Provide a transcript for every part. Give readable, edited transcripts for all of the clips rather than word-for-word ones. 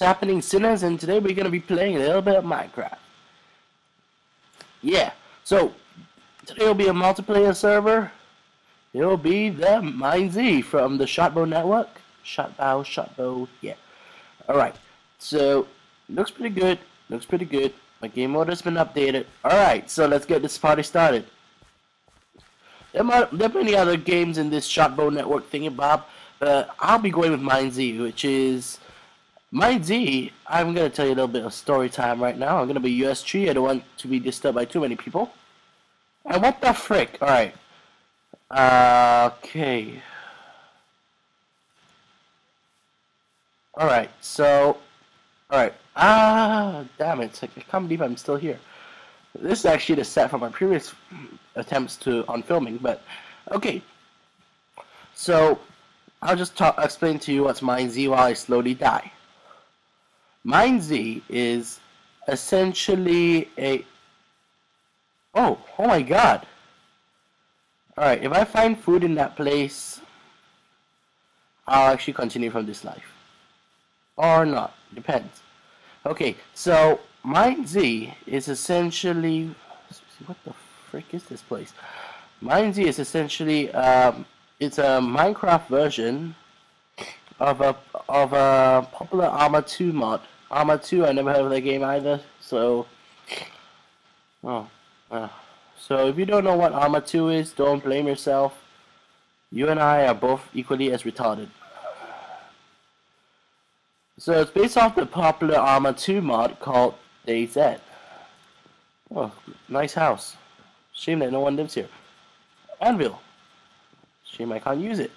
What's happening, sinners? And today we're going to be playing a little bit of Minecraft. Yeah, so today will be a multiplayer server. It will be the MineZ from the Shotbow Network. Shotbow, yeah. Alright, so looks pretty good. My game mode has been updated. Alright, so let's get this party started. There are many other games in this Shotbow Network thingy-bob, but I'll be going with MineZ, which is... MineZ, I'm going to tell you a little bit of story time right now. I'm going to be US3. I don't want to be disturbed by too many people. And what the frick? Alright. Okay. Alright, so... Alright. Ah, damn it. I can't believe I'm still here. This is actually the set from my previous attempts on filming, but... Okay. So, I'll just explain to you what's MineZ while I slowly die. MineZ is essentially a... Oh my god. Alright, if I find food in that place, I'll actually continue from this life. Or not, depends. Okay, so MineZ is essentially... What the frick is this place? MineZ is essentially... it's a Minecraft version of a popular Arma 2 mod. Arma 2, I never heard of that game either, so... So if you don't know what Arma 2 is, don't blame yourself. You and I are both equally as retarded. So it's based off the popular Arma 2 mod called DayZ. Oh, nice house. Shame that no one lives here. Anvil. Shame I can't use it.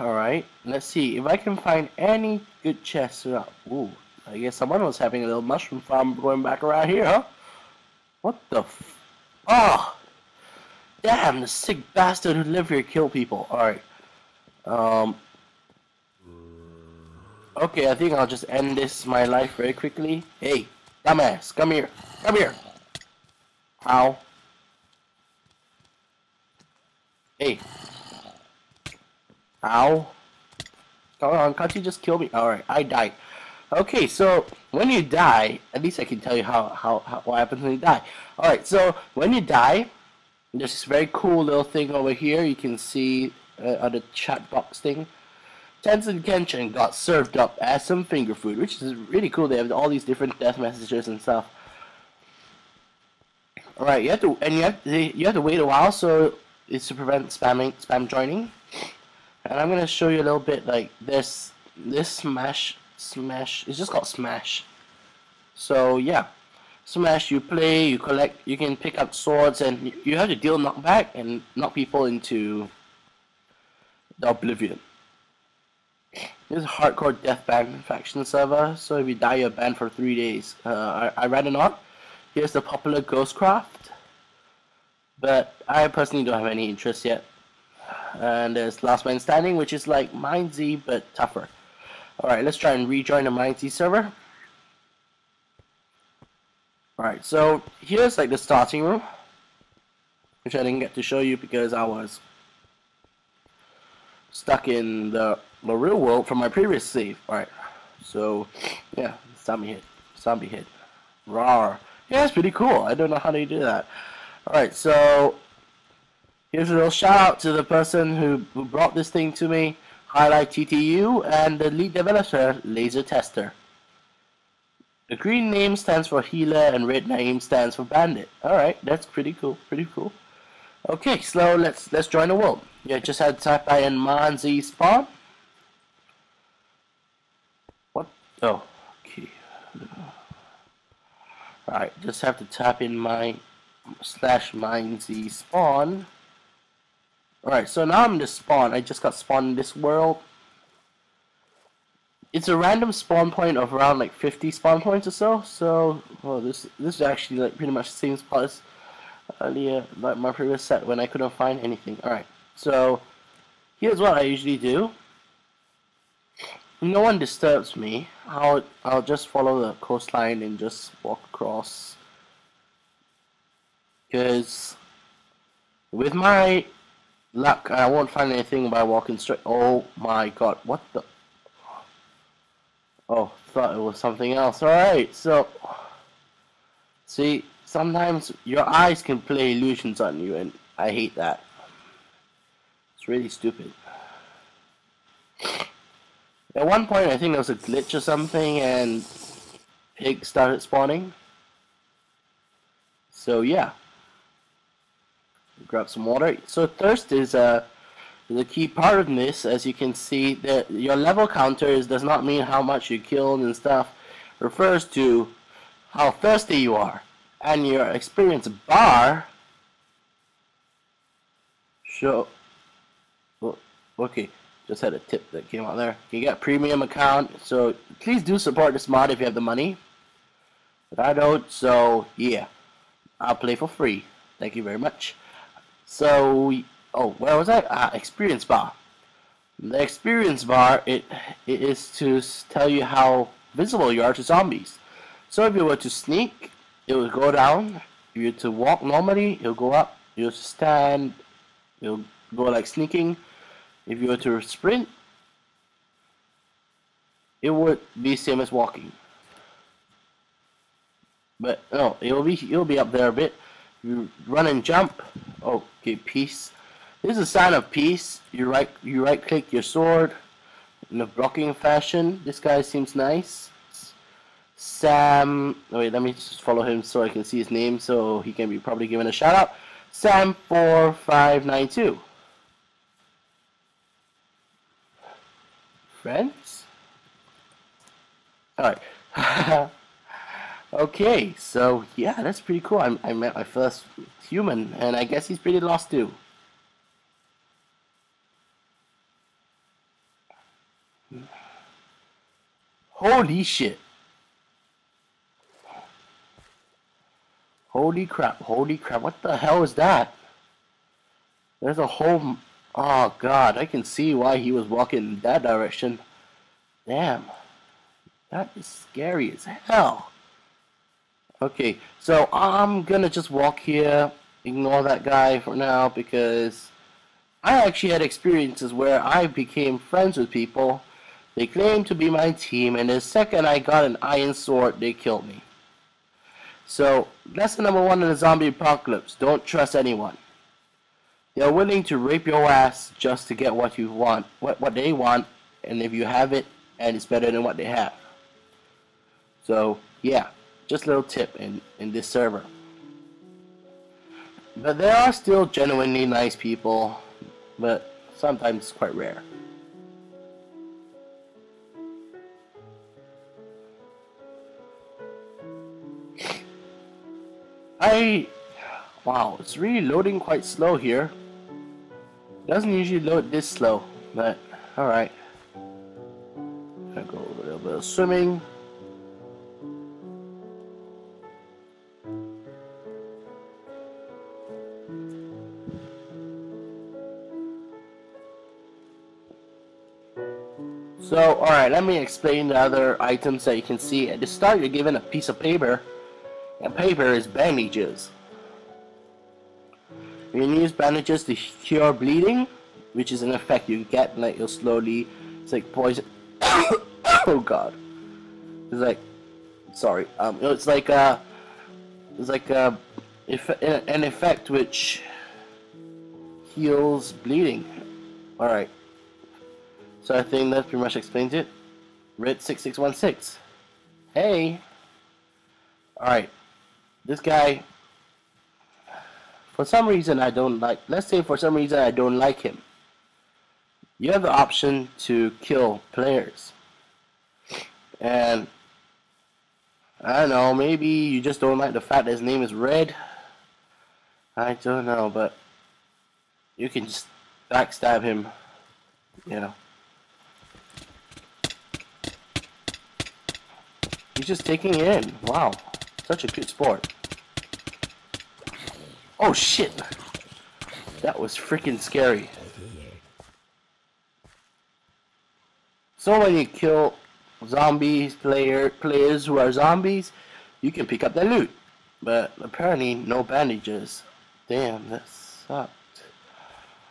Alright, let's see if I can find any good chests. Ooh, I guess someone was having a little mushroom farm going back around here, huh? What the f... Oh! Damn, the sick bastard who lived here killed people. Alright. Okay, I think I'll just end this, my life, very quickly. Hey, dumbass, come here. Come here! Ow. Hey. Ow. Come on, can't you just kill me? Alright, I died. Okay, so when you die, at least I can tell you what happens when you die. Alright, so when you die, there's this very cool little thing over here. You can see on the chat box thing. Tedsin Kenshin got served up as some finger food, which is really cool. They have all these different death messages and stuff. Alright, you have to wait a while, so it's to prevent spam joining. And I'm gonna show you a little bit, like this smash. It's just called smash. So yeah, smash. You play, you collect, you can pick up swords, and you have to deal knockback and knock people into the oblivion. This is a hardcore death ban faction server. So if you die, you're banned for 3 days. I'd rather not. Here's the popular Ghostcraft, but I personally don't have any interest yet. And there's Last Man Standing, which is like MineZ but tougher. Alright, let's try and rejoin the MineZ server. Alright, so here's like the starting room, which I didn't get to show you because I was stuck in the real world from my previous save. Alright, so yeah, zombie hit. Rawr. Yeah, that's pretty cool. I don't know how they do that. Alright, so here's a little shout out to the person who brought this thing to me, Highlight TTU, and the lead developer, Laser Tester. The green name stands for healer and red name stands for bandit. Alright, that's pretty cool, Okay, so let's join the world. Yeah, just had to type in MineZ spawn. What? Oh, okay. Alright, just have to type in /MineZ spawn. Alright, so now I'm the spawn. I just got spawned in this world. It's a random spawn point of around like 50 spawn points or so. So, well, this is actually like pretty much the same spot as earlier, like my previous set when I couldn't find anything. Alright, so here's what I usually do. No one disturbs me. I'll just follow the coastline and just walk across. Because with my luck. I won't find anything by walking straight. Oh my god, what the? Oh, thought it was something else. Alright, so see, sometimes your eyes can play illusions on you, and I hate that. It's really stupid. At one point I think there was a glitch or something and pigs started spawning. So yeah. Grab some water. So thirst is a key part of this. As you can see, that your level counters does not mean how much you killed and stuff. It refers to how thirsty you are, and your experience bar show. Okay, just had a tip that came out there. You got premium account, so please do support this mod if you have the money. But I don't, so yeah, I'll play for free. Thank you very much. So, oh, where was I? Experience bar. The experience bar, it is to tell you how visible you are to zombies. So if you were to sneak, it would go down. If you were to walk normally, it will go up. If you were to stand, it will go like sneaking. If you were to sprint, it would be same as walking. But no, it will be up there a bit. You run and jump. Okay, peace. This is a sign of peace. You right click your sword in a blocking fashion. This guy seems nice. Sam. Oh wait, let me just follow him so I can see his name, so he can be probably given a shout out. Sam4592. Friends. All right. Okay, so yeah, that's pretty cool. I met my first human, and I guess he's pretty lost too. Holy shit. Holy crap, holy crap. What the hell is that? There's a whole... Oh god, I can see why he was walking in that direction. Damn. That is scary as hell. Okay, so I'm gonna just walk here, ignore that guy for now, because I actually had experiences where I became friends with people. They claimed to be my team, and the second I got an iron sword, they killed me. So, lesson number one in the zombie apocalypse, don't trust anyone. They're willing to rape your ass just to get what you want, what they want, and if you have it, and it's better than what they have. So, yeah. Just a little tip in this server. But there are still genuinely nice people, but sometimes it's quite rare. Wow, it's really loading quite slow here. It doesn't usually load this slow, but alright. I'll go a little bit of swimming. So, alright, let me explain the other items that you can see. At the start, you're given a piece of paper, and paper is bandages. You can use bandages to cure bleeding, which is an effect you get, like you'll slowly, it's like poison, oh god, it's like, sorry, an effect which heals bleeding. Alright. So I think that pretty much explains it. Red6616. Hey. Alright. This guy, for some reason I don't like, let's say for some reason I don't like him. You have the option to kill players. And I don't know, maybe you just don't like the fact that his name is Red. I don't know, but you can just backstab him, you know. He's just taking it in. Wow. Such a good sport. Oh shit! That was freaking scary. So when you kill zombies, players who are zombies, you can pick up their loot. But apparently no bandages. Damn, that sucked.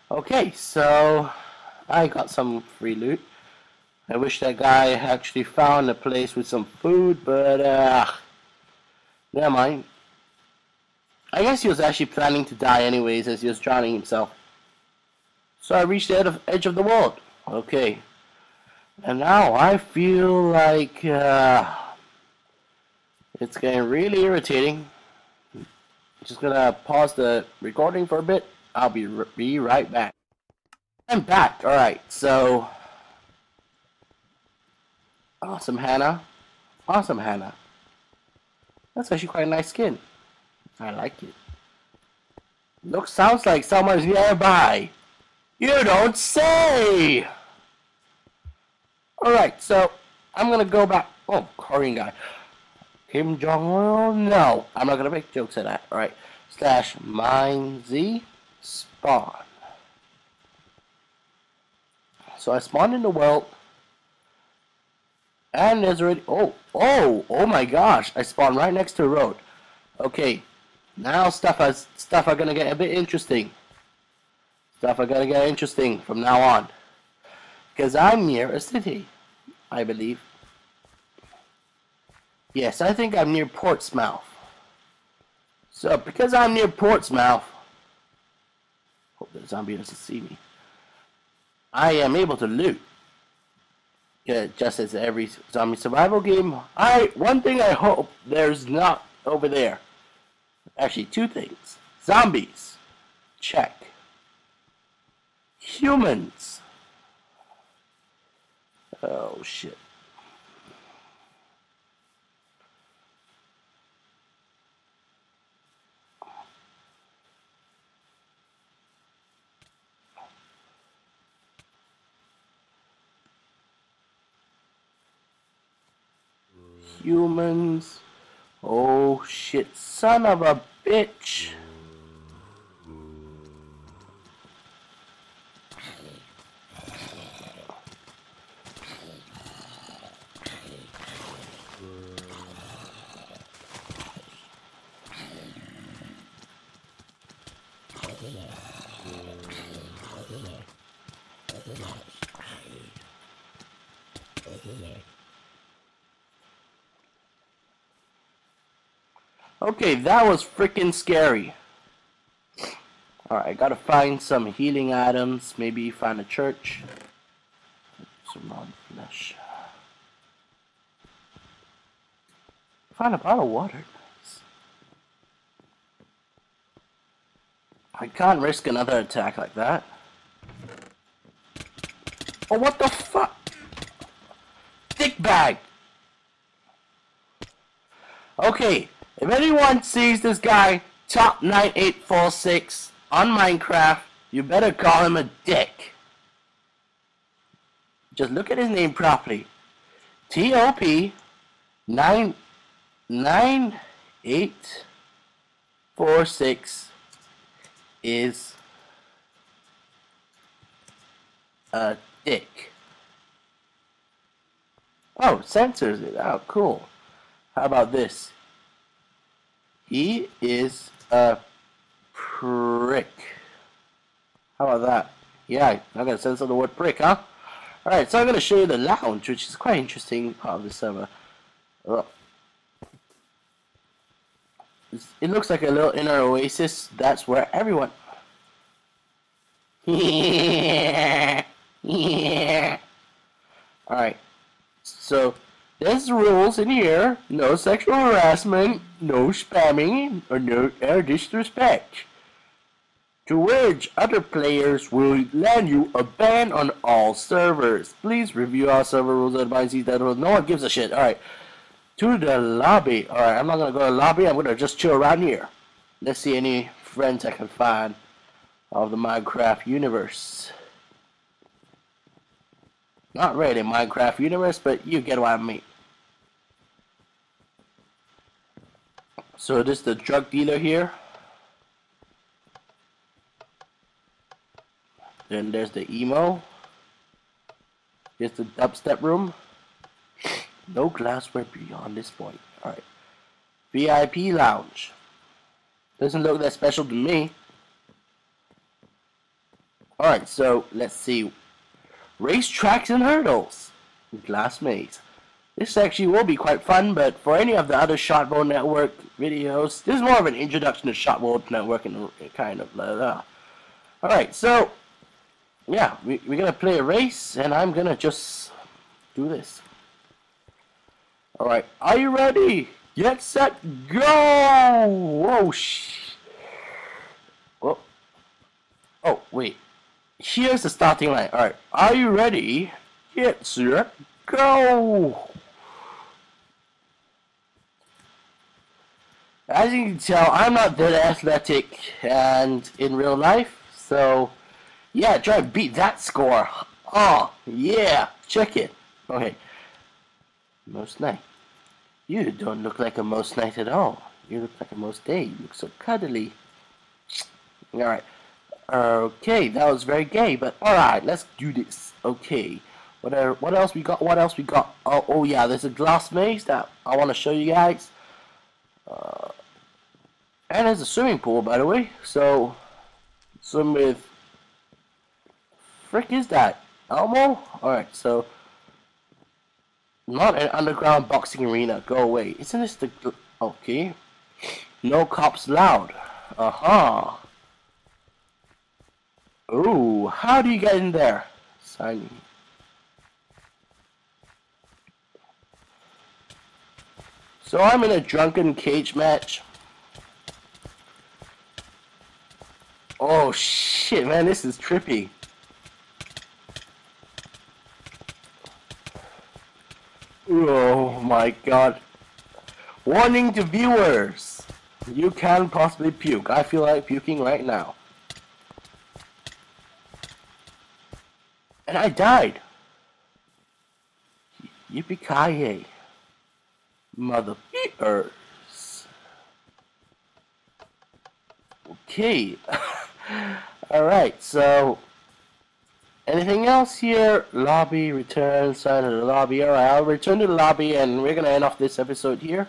Okay, so I got some free loot. I wish that guy actually found a place with some food, but never mind. I guess he was actually planning to die anyways, as he was drowning himself. So I reached the edge of the world. Okay. And now I feel like it's getting really irritating. I'm just gonna pause the recording for a bit. I'll be right back. I'm back. Alright, so awesome Hannah. Awesome Hannah. That's actually quite a nice skin. I like it. Looks, sounds like someone's nearby. You don't say! Alright, so I'm gonna go back. Oh, Korean guy. Kim Jong-un? No, I'm not gonna make jokes at that. Alright. Slash MineZ spawn. So I spawned in the world. And there's already. Oh my gosh. I spawned right next to a road. Okay. Now stuff are gonna get a bit interesting. Stuff are gonna get interesting from now on. Because I'm near a city, I believe. Yes, I think I'm near Portsmouth. So, because I'm near Portsmouth, hope the zombie doesn't see me, I am able to loot. Yeah, just as every zombie survival game, one thing I hope there's not over there. Actually, two things. Zombies. Check. Humans. Oh shit. Humans. Oh shit, son of a bitch. Okay, that was freaking scary. Alright, I gotta find some healing items. Maybe find a church. Some raw flesh. Find a bottle of water. I can't risk another attack like that. Oh, what the fuck? Dick bag! Okay. If anyone sees this guy, top9846, on Minecraft, you better call him a dick. Just look at his name properly. TOP9846 is a dick. Oh, censors it. Oh, cool. How about this? He is a prick. How about that? Yeah, I'm gonna censor the word prick, huh? Alright, so I'm gonna show you the lounge, which is quite interesting part of the server. It looks like a little inner oasis. That's where everyone. Yeah. Alright. So there's rules in here. No sexual harassment, no spamming, or no air disrespect. To which other players will land you a ban on all servers. Please review our server rules at MineZ. No one gives a shit. Alright. To the lobby. Alright, I'm not gonna go to the lobby, I'm gonna just chill around here. Let's see any friends I can find of the Minecraft universe. Not really Minecraft universe, but you get what I mean. So this is the drug dealer here. Then there's the emo. Here's the dubstep room. No glassware beyond this point. Alright. VIP lounge. Doesn't look that special to me. Alright, so let's see. Race tracks and hurdles in Glass Maze. This actually will be quite fun, but for any of the other Shotbow Network videos, this is more of an introduction to Shotbow Network and kind of blah blah. Alright, so yeah, we're gonna play a race, and I'm gonna just do this. Alright, are you ready? Get set, go! Whoa, oh. Oh, wait. Here's the starting line. Alright, are you ready? Get set, go! As you can tell, I'm not that athletic and in real life, so yeah, try to beat that score. Oh, yeah, check it. Okay. Most night. You don't look like a most night at all. You look like a most day. You look so cuddly. Alright. Okay, that was very gay, but alright, let's do this. Okay. What else we got? What else we got? Oh yeah, there's a glass maze that I want to show you guys. And there's a swimming pool, by the way. So, swim with... frick is that? Elmo? Alright, so... not an underground boxing arena. Go away. Isn't this the... okay. No cops allowed. Aha. Uh-huh. Ooh, how do you get in there? Sign. So I'm in a drunken cage match. Oh shit, man, this is trippy. Oh my god. Warning to viewers. You can possibly puke. I feel like puking right now. And I died. Yippee-ki-yay. Mother beaters. Okay. Alright, so... anything else here? Lobby, return, sign to the lobby. Alright, I'll return to the lobby and we're gonna end off this episode here.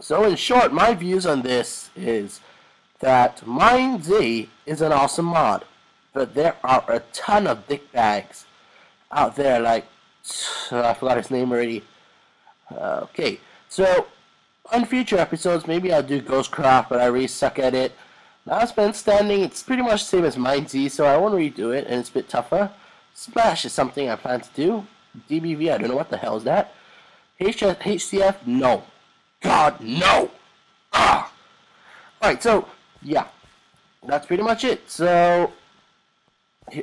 So in short, my views on this is that MineZ is an awesome mod, but there are a ton of dickbags out there like... I forgot his name already. Okay, so on future episodes, maybe I'll do Ghostcraft, but I really suck at it. Last Man Standing, it's pretty much the same as MineZ, so I won't redo it, and it's a bit tougher. Splash is something I plan to do. DBV, I don't know what the hell is that. HCF, no. God, no! Ah! Alright, so, yeah. That's pretty much it. So,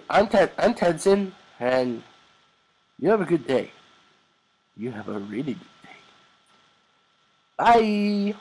I'm Tedsin, and you have a good day. You have a really good day. Bye!